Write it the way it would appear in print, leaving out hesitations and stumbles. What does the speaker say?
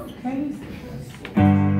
Okay.